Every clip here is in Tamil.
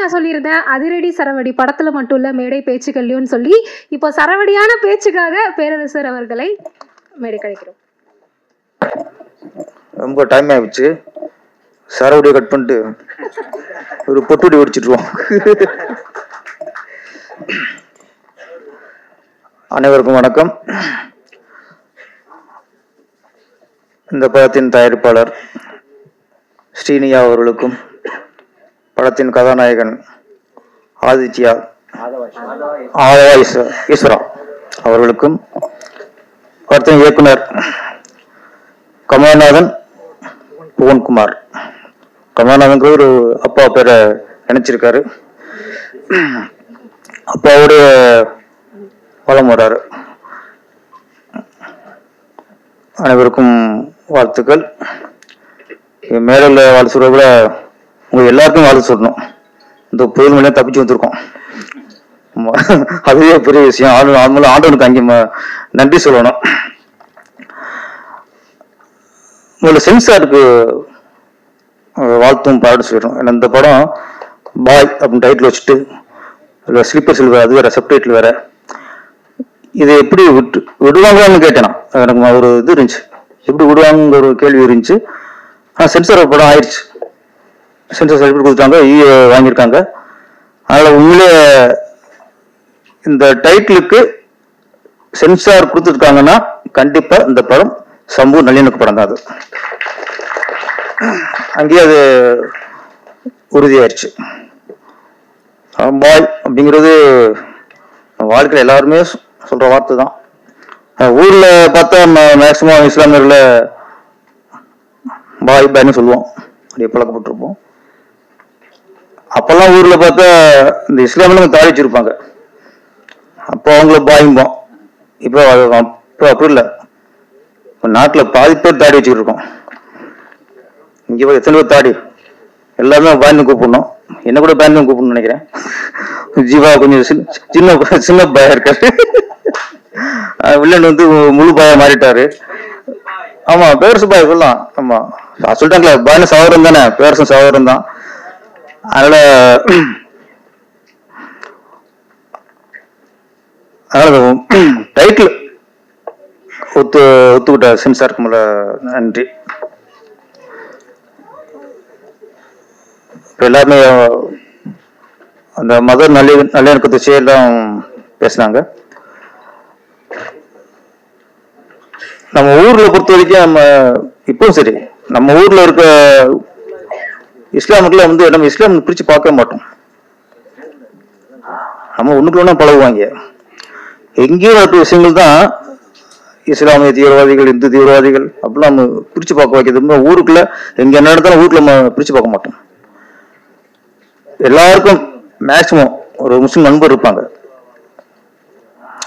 நான் சொல்லியிருந்தேன் அதிரடி சரவடி படத்துல மட்டும் இல்ல மேடை பேச்சுக்கள்லயும் சொல்லி இப்போ சரவடியான பேச்சுக்காக பேரரசர் அவர்களை மேடை கழிக்கிறோம். ரொம்ப டைம் ஆயிடுச்சு. சரவடி கட் பண்ணிட்டு ஒரு பொட்டுடி ஒடிச்சிடுவோம். அனைவருக்கும் வணக்கம். இந்த படத்தின் தயாரிப்பாளர் ஸ்ரீனியா அவர்களுக்கும் படத்தின் கதாநாயகன் ஆதித்யா ஆதவா ஈஸ்வரா அவர்களுக்கும் படத்தின் இயக்குனர் கமல்நாதன் புவன்குமார் கமல்நாதன் ஒரு அப்பா பேரை நினைச்சிருக்காரு. அப்பாவோடைய வளம் வர்றாரு. அனைவருக்கும் வாழ்த்துக்கள். மேலில் வாழ்த்துற கூட உங்க எல்லாருக்கும் வாழ்த்து சொல்லணும். இந்த புயல் மலையை தப்பிச்சு வந்திருக்கோம், அதுவே பெரிய விஷயம். ஆண்டவனுக்கு அங்கே நன்றி சொல்லணும். உங்களோட சென்சாருக்கு வாழ்த்தும் பாட்டு சொல்லிடும். ஏன்னா இந்த படம் பாய் அப்படின்னு டைட்டில் வச்சுட்டு ஸ்லீப்பர்ஸ் வேற, அது வேற சப்டைட்டில் வேற. இது எப்படி விடுவாங்கன்னு கேட்டேன் நான். எனக்கு ஒரு இது இருந்துச்சு, எப்படி விடுவாங்கிற ஒரு கேள்வி இருந்துச்சு. ஆனால் சென்சார் படம் ஆயிடுச்சு, சென்சார் சர்டிஃபிகேட் கொடுத்துட்டாங்க, வாங்கியிருக்காங்க. அதனால் உங்களே இந்த டைட்டிலுக்கு சென்சார் கொடுத்துருக்காங்கன்னா கண்டிப்பாக இந்த படம் சமூக நல்லிணக்க படம் தான். அது அங்கேயே அது உறுதியாயிருச்சு. பாய் அப்படிங்கிறது வாழ்க்கையில் எல்லாருமே சொல்கிற வார்த்தை தான். ஊரில் பார்த்தா மேக்சிமம் இஸ்லாமியர்களை பாய் பாய்னு சொல்லுவோம், அப்படியே பழக்கப்பட்டிருப்போம். அப்பெல்லாம் ஊரில் பார்த்தா இந்த இஸ்லாமியில் தாழி வச்சுருப்பாங்க, அப்போ அவங்கள பாயும்போம். இப்போ இப்போ அப்படி இல்லை. இப்போ நாட்டில் பாதி பேர் தாடி வச்சுக்கிட்டு இருக்கோம். இங்கே எத்தனை பேர் தாடி, எல்லாருமே பயந்து கூப்பிடணும். என்ன கூட பயந்து கூப்பிடணும்னு நினைக்கிறேன். ஜீவா கொஞ்சம் சின்ன பாயா இருக்காரு. வில்லன் வந்து முழு பாயா மாறிட்டாரு. ஆமா, பேரரசு பாய் சொல்லலாம். ஆமா சொல்லிட்டாங்களே, பாயின சகோதரம் தானே, பேரரசன் சகோதரம் தான். அதனால டைட்டில் ஒத்துக்கிட்ட சென்சாருக்கு மேல நன்றி. எல்லாருமே அந்த மதர் நல்லிணக்கத்தை எல்லாம் பேசினாங்க. நம்ம ஊர்ல பொறுத்த வரைக்கும் நம்ம இப்பவும் சரி, நம்ம ஊர்ல இருக்க இஸ்லாமுக்குள்ள வந்து நம்ம இஸ்லாம் பிரிச்சு பார்க்க மாட்டோம். நம்ம ஒண்ணுக்குள்ளனா பழகுவாங்க. எங்கேயும் நடக்கிற விஷயங்கள் தான் இஸ்லாமிய தீவிரவாதிகள், இந்து தீவிரவாதிகள் அப்படிலாம் நம்ம பிரிச்சு பார்க்க வைக்கிறது. ஊருக்குள்ள எங்க என்ன நடந்தாலும் ஊருக்குள்ள நம்ம பிரிச்சு பார்க்க மாட்டோம். எல்லாருக்கும் மேக்சிமம் ஒரு முஸ்லிம் நண்பர் இருப்பாங்க,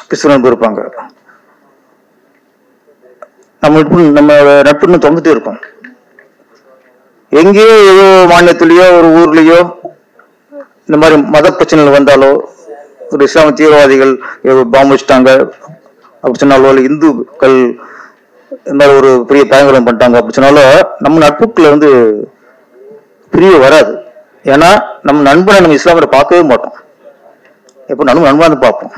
கிறிஸ்துவ நண்பர் இருப்பாங்க. நம்ம நட்புன்னு தொங்கிட்டே இருக்கோம். எங்கேயோ ஏதோ மாநிலத்திலேயோ ஒரு ஊர்லேயோ இந்த மாதிரி மத பிரச்சனைகள் வந்தாலோ, ஒரு இஸ்லாமிய தீவிரவாதிகள் பாம்பு வச்சுட்டாங்க அப்படி சொன்னாலோ, இல்லை இந்துக்கள் இந்த மாதிரி ஒரு பெரிய பயங்கரம் பண்ணிட்டாங்க அப்படி சொன்னாலோ, நம்ம நட்புக்குள்ள வந்து பிரிய வராது. ஏன்னா நம்ம நண்பனை நம்ம இஸ்லாமியோட பார்க்கவே மாட்டோம். எப்போ நம்ம நண்பனாக வந்து பார்ப்போம்.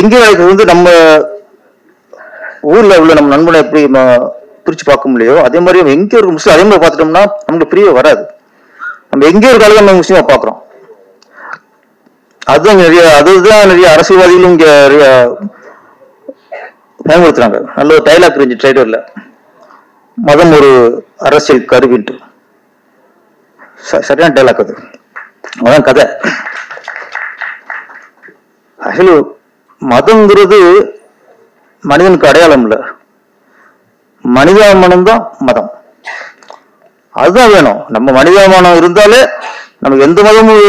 எங்கேயோ வந்து நம்ம ஊர்ல உள்ள நம்ம நண்பனை எப்படி பிரிச்சு பார்க்க முடியலையோ, அதே மாதிரி எங்கே ஒரு முஸ்லீம் அதே மாதிரி பார்த்துட்டோம்னா நமக்கு பிரிய வராது. நம்ம எங்கே ஒரு காலத்தில் நம்ம முஸ்லீமா பார்க்குறோம். அதுதான் நிறைய அரசியல்வாதிகளும் இங்கே நிறைய பயன்படுத்துறாங்க. நல்ல ஒரு டைலாக் இருந்துச்சு ட்ரைடர்ல, மதம் ஒரு அரசியல் கருவின்ட்டு. சரியான டைலாக் அது. அதான் கதை. ஆக்சுவலி மதங்கிறது மனிதனுக்கு அடையாளம் இல்லை, மனிதாபிமானம் தான் மதம். அதுதான் வேணும். நம்ம மனிதாபிமானம் இருந்தாலே நமக்கு எந்த மதமும்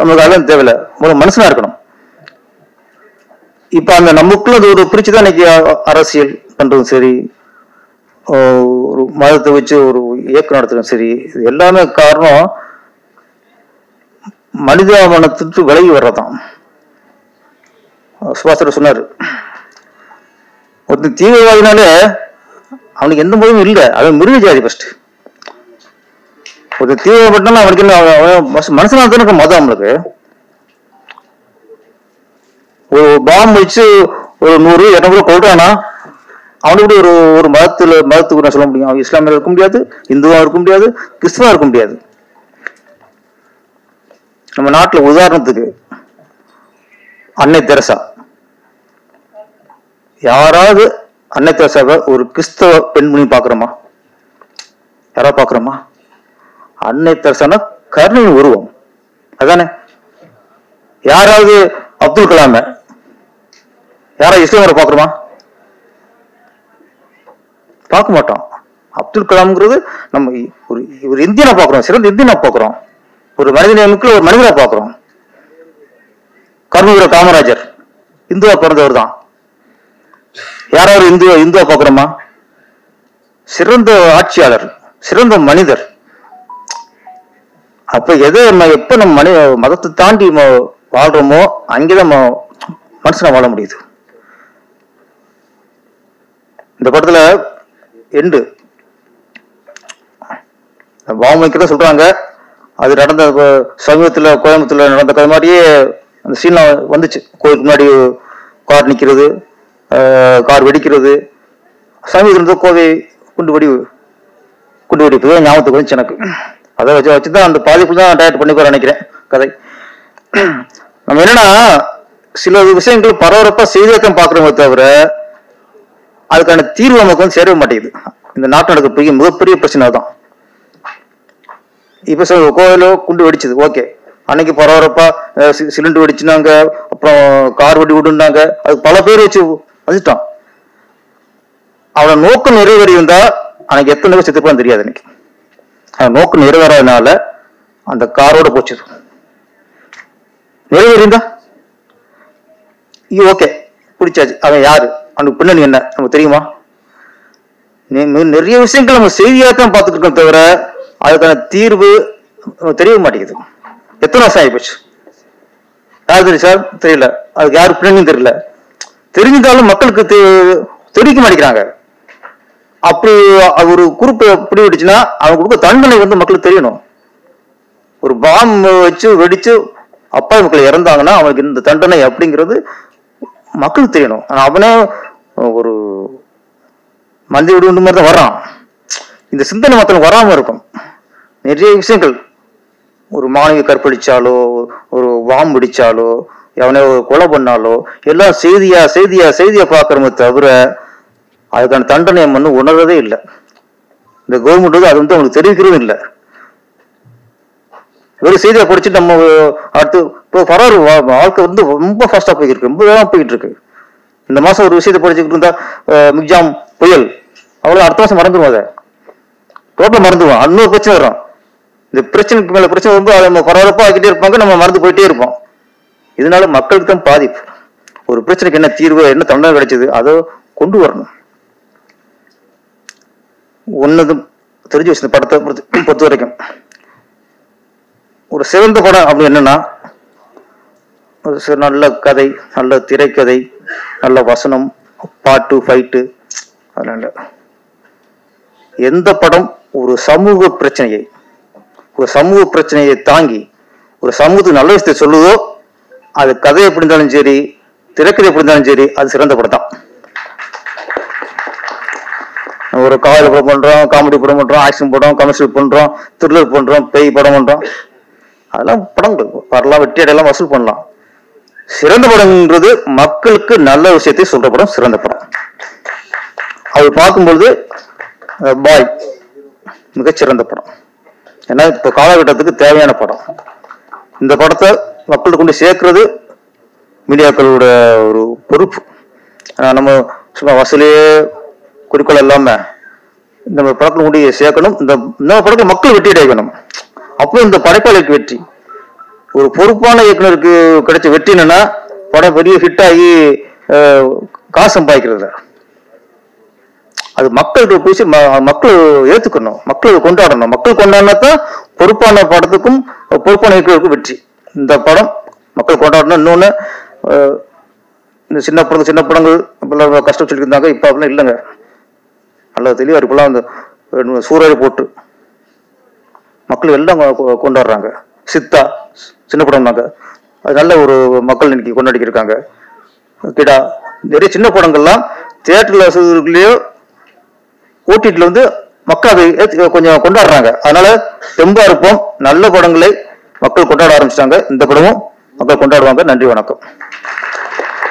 நமக்கு அதெல்லாம் தேவையில்லை. ஒரு மனுஷனா இருக்கணும். இப்ப அந்த நமக்குள்ள அது ஒரு பிரிச்சு தான் இன்னைக்கு அரசியல் பண்றதும் சரி, ஒரு மதத்தை வச்சு ஒரு இயக்கம் நடத்துறதும் சரி, இது எல்லாமே காரணம் மனிதாபிமானத்துக்கு விலகி வர்றதான். சுபாஷர் சொன்னாரு, ஒருத்தன் தீவிரவாதினாலே அவனுக்கு எந்த மதமும் இல்லை, அவன் மிருக ஜாதி. ஃபர்ஸ்ட் கொஞ்சம் தீவிரப்பட்டாலும் அவனுக்கு மனசுல எனக்கு மதம் நம்மளுக்கு ஒரு பாம்பு வச்சு ஒரு 100 200 கொள்றானா அவனுக்கு ஒரு ஒரு மதத்துக்கு நான் சொல்ல முடியும். அவன் இஸ்லாமியா இருக்க முடியாது, இந்துவா இருக்க முடியாது, கிறிஸ்துவா இருக்க முடியாது. நம்ம நாட்டில் உதாரணத்துக்கு அன்னை தெரசா, யாராவது அன்னை தெரசாவை ஒரு கிறிஸ்தவ பெண்மணி பார்க்குறோமா? யாராவது பார்க்குறோமா? அன்னை தெரசானா கருணையின் உருவம் அதானே. யாராவது அப்துல் கலாம யாராவது இஸ்லாமரை பார்க்குறோமா? பார்க்க மாட்டோம். அப்துல் கலாம்ங்கிறது நம்ம ஒரு இந்தியனை பார்க்குறோம், சிறந்த இந்தியனை பார்க்குறோம், ஒரு மனிதனுக்குள்ள ஒரு மனிதனை பார்க்குறோம். கர்மவீர காமராஜர் இந்துவா பிறந்தவர் தான். யாராவது இந்துவா பார்க்குறோமா? சிறந்த ஆட்சியாளர், சிறந்த மனிதர். அப்போ எதை எப்போ நம்ம மதத்தை தாண்டி வாழ்கிறோமோ அங்கேதான் நம்ம மனுஷனை வாழ முடியுது. இந்த படத்தில் எண்டு பாமுக்கிட்ட சொல்கிறாங்க, அது நடந்த சமீபத்தில் கோயம்புத்தூரில் நடந்த கதை மாதிரியே அந்த சீன்லாம் வந்துச்சு. கோயிலுக்கு முன்னாடி கார் நிற்கிறது, கார் வெடிக்கிறது. சமீபத்தில் கோவை குண்டு வெடிப்பு தான் ஞாபகத்துக்கு வந்துச்சு எனக்கு. அதை வச்சு தான் அந்த பாதிப்புல தான் டயட் பண்ணிக்கோ நினைக்கிறேன் கதை. நம்ம என்னன்னா சில விஷயங்கள் பரபரப்பாக செய்தியத்தான் பார்க்குறவங்க தவிர அதுக்கான தீர்வு நமக்கு வந்து சேரவே மாட்டேங்குது. இந்த நாட்டு நடக்க மிகப்பெரிய பிரச்சனை தான். இப்போ சார் கோயிலோ குண்டு வெடிச்சது, ஓகே, அன்னைக்கு பரபரப்பா சிலிண்டர் வெடிச்சுனாங்க, அப்புறம் கார் வெடி விடுனாங்க, அது பல பேர் வச்சு வந்துட்டான். அவனை நோக்கம் நிறைவேறி இருந்தா அன்னைக்கு எத்தனை பேர் செத்துப்பான்னு தெரியாது. அன்னைக்கு அவன் நோக்கம் நிறைவேறாதனால அந்த காரோட போச்சது. நிறைவேறி இருந்தா ஓகே, பிடிச்சாச்சு. அவன் யாரு, அவனுக்கு பின்னணி என்ன நமக்கு தெரியுமா? நிறைய விஷயங்கள் நம்ம செய்தியாக தான் பார்த்துட்டு இருக்கோம் தவிர அதுக்கான தீர்வு தெரிய மாட்டேங்குது. எத்தனை வருஷம் ஆகிப்போச்சு யாரு தெரியும் சார்? தெரியல. அதுக்கு யாரு பிள்ளைங்க தெரியல. தெரிஞ்சிருந்தாலும் மக்களுக்கு தெரிவிக்க மாட்டேங்கிறாங்க. அப்படி ஒரு குறிப்பை பிடிவிடுச்சுன்னா அவங்க கொடுக்க தண்டனை வந்து மக்களுக்கு தெரியணும். ஒரு பாம்பு வச்சு வெடிச்சு அப்பா மக்கள் இறந்தாங்கன்னா அவனுக்கு இந்த தண்டனை அப்படிங்கிறது மக்களுக்கு தெரியணும். ஆனால் அவனே ஒரு மந்தி விடு மாதிரி தான் வர்றான். இந்த சிந்தனை மாத்திரம் வராமல் இருக்கும். நிறைய விஷயங்கள் ஒரு மாணவி கற்பழிச்சாலோ, ஒரு வாம் பிடிச்சாலோ, எவனே கொலை பண்ணாலோ எல்லாம் செய்தியா பார்க்குறோமே தவிர அதுக்கான தண்டனை வந்து உணர்றதே இல்லை. இந்த கவர்மெண்ட் வந்து அது வந்து அவங்களுக்கு தெரிவிக்கிறதும் இல்லை. ஒரு செய்தியை படிச்சுட்டு நம்ம அடுத்து இப்போ பரவாயில்ல, வாழ்க்கை வந்து ரொம்ப ஃபாஸ்ட்டாக போய்கிட்டு ரொம்ப வேகமாக போய்கிட்டு இருக்கு. இந்த மாதம் ஒரு விஷயத்தை படிச்சுக்கிட்டு இருந்தா மிக்ஜாம் புயல் அவ்வளோ அடுத்த மாதம் மறந்துடுவோம், அதை டோட்டலாக மறந்துடுவோம். அன்னொரு பிரச்சனை வரும். இந்த பிரச்சனைக்கு மேலே பிரச்சனை ரொம்ப நம்ம பரபரப்பாக ஆக்கிட்டே இருப்பாங்க, நம்ம மறந்து போயிட்டே இருப்போம். இதனால மக்களுக்கு தான் பாதிப்பு. ஒரு பிரச்சனைக்கு என்ன தீர்வு, என்ன தண்டனை கிடைச்சது, அதை கொண்டு வரணும். ஒன்னதும் தெரிஞ்சு வச்சு படத்தை பொறுத்த வரைக்கும் ஒரு சிறந்த படம் அப்படின்னு என்னன்னா நல்ல கதை, நல்ல திரைக்கதை, நல்ல வசனம், பாட்டு, ஃபைட்டு. அதனால எந்த படம் ஒரு சமூக பிரச்சனையை தாங்கி ஒரு சமூகத்துக்கு நல்ல விஷயத்தை சொல்லுதோ அது கதை எப்படி இருந்தாலும் சரி, திரைக்கதை எப்படி இருந்தாலும் சரி, அது சிறந்த படம் தான். ஒரு காவல் படம் பண்றோம், காமெடி படம் பண்றோம், ஆக்ஷன் படம், கமர்ஷியல் பண்றோம், த்ரில்லர் பண்றோம், பேய் படம் பண்றோம், அதெல்லாம் படங்கள் வரலாம், வெற்றி அடையலாம், வசூல் பண்ணலாம். சிறந்த படம்ன்றது மக்களுக்கு நல்ல விஷயத்தை சொல்ற படம் சிறந்த படம். அது பார்க்கும்பொழுது பாய் மிகச்சிறந்த படம். ஏன்னா இப்போ காலகட்டத்துக்கு தேவையான படம். இந்த படத்தை மக்கள்கிட்ட கொண்டு சேர்க்கறது மீடியாக்களோட ஒரு பொறுப்பு. நம்ம சும்மா வசூலையே குறிக்கோள் இல்லாமல் இந்த படத்தை கொண்டு சேர்க்கணும். இந்த படத்தை மக்கள் வெற்றி அடையணும். அப்புறம் இந்த படைப்பாளருக்கு வெற்றி. ஒரு பொறுப்பான இயக்குனருக்கு கிடைச்ச வெற்றி என்னன்னா படம் பெரிய ஹிட் ஆகி காசு சம்பாதிக்கிறது. அது மக்கள்கிட்ட போய் மக்கள் ஏற்றுக்கணும், மக்கள் கொண்டாடணும். மக்கள் கொண்டாடினாத்தான் பொறுப்பான படத்துக்கும் பொறுப்பான இயக்குனருக்கும் வெற்றி. இந்த படம் மக்கள் கொண்டாடணும். இன்னொன்று இந்த சின்ன படங்கள் இப்பெல்லாம் கஷ்டம் சொல்லியிருந்தாங்க, இப்போ அப்படிலாம் இல்லைங்க. நல்லா தெளிவாக இருப்பெல்லாம் அந்த சூறாடி போட்டு மக்கள் எல்லாம் கொண்டாடுறாங்க. சித்தா சின்ன படம்னாங்க, அது நல்ல ஒரு மக்கள் இன்னைக்கு கொண்டாடி இருக்காங்க. கிடா நிறைய சின்ன படங்கள்லாம் தியேட்டர்ல வசதிகளையோ ஓட்டிட்டுல வந்து மக்கள் அதை கொஞ்சம் கொண்டாடுறாங்க. அதனால தெம்பா இருப்போம், நல்ல படங்களை மக்கள் கொண்டாட ஆரம்பிச்சிட்டாங்க. இந்த படமும் மக்கள் கொண்டாடுவாங்க. நன்றி, வணக்கம்.